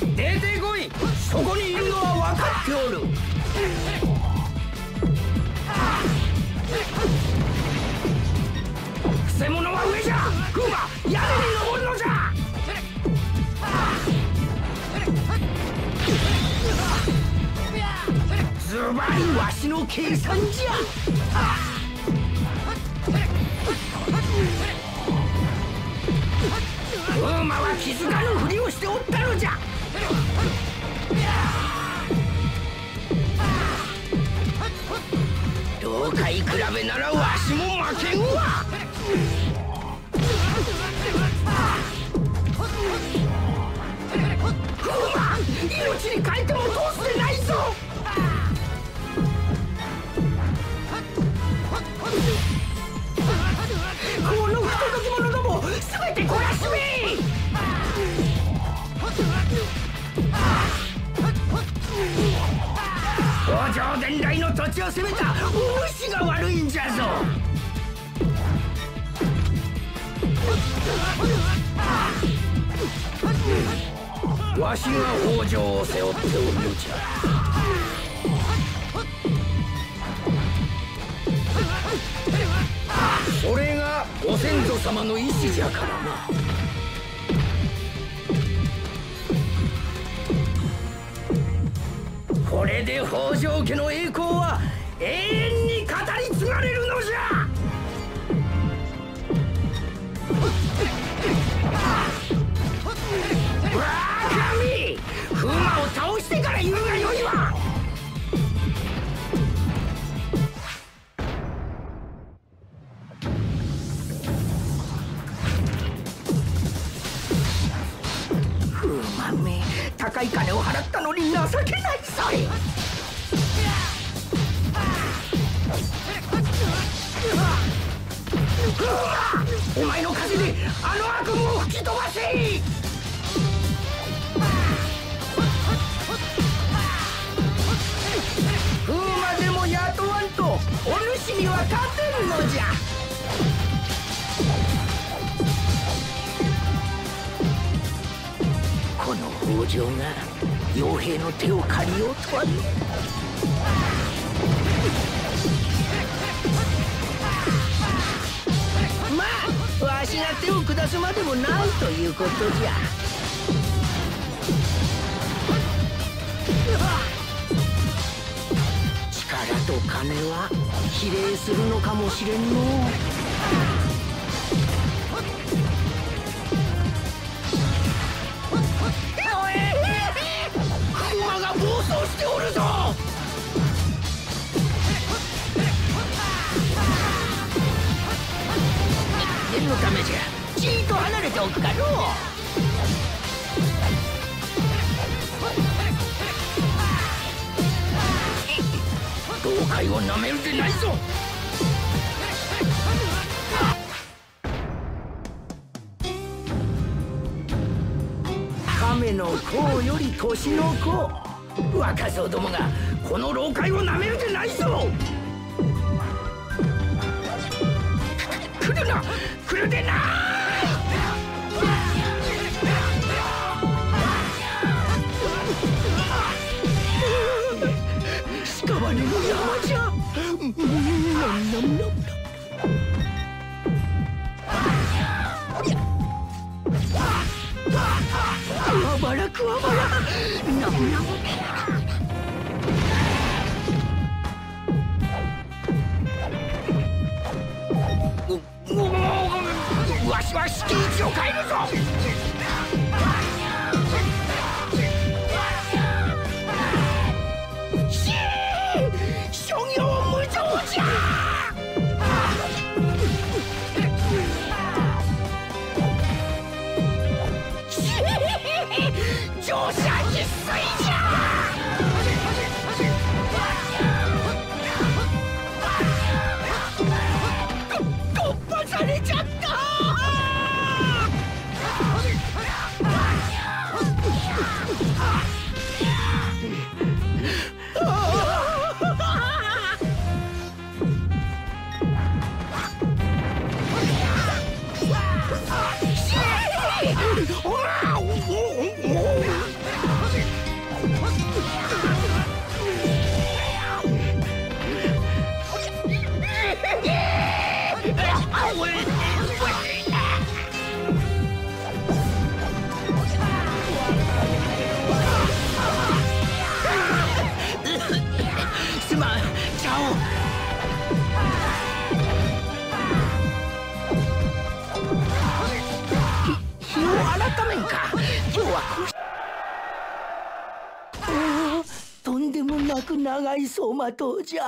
出てこい。そこにいるのは分かっておる。くせ者は上じゃ。クーバ、屋根に登るのじゃ。 ズバリわしの計算じゃ。ウーマは気づかぬふりをしておったのじゃ。同界比べならわしも負けんわ。ウーマ、命に代えても通すでないぞ。 伝来の土地を攻めたお主が悪いんじゃぞ。わしが北条を背負っておるのじゃ。それがご先祖様の意志じゃからな。 これで北条家の栄光は永遠に語り継がれるのじゃ。わ神、風魔を倒してから言うがよいわ。風魔め、高い金を払ったのに情けない。 お前の風であの悪夢を吹き飛ばせ。風魔でも雇わんとお主には勝てるのじゃ。この北条が 傭兵の手を借りようとは。まあわしが手を下すまでもないということじゃ。力と金は比例するのかもしれんのう。 しておるぞ。念のためじゃ、じっと離れておくかのう。同界をなめるでないぞ。 亀の甲より腰の甲。 若造どもがこの老界をなめるでないぞ。来るな、来るでない。屍の山じゃ。あばらくあばら、なむなむ。 わしは敷地を変えるぞ。諸行無常じゃ。乗車必須じゃ。 突破されちゃった。ないか。今日はとんでもなく長い走馬灯じゃ。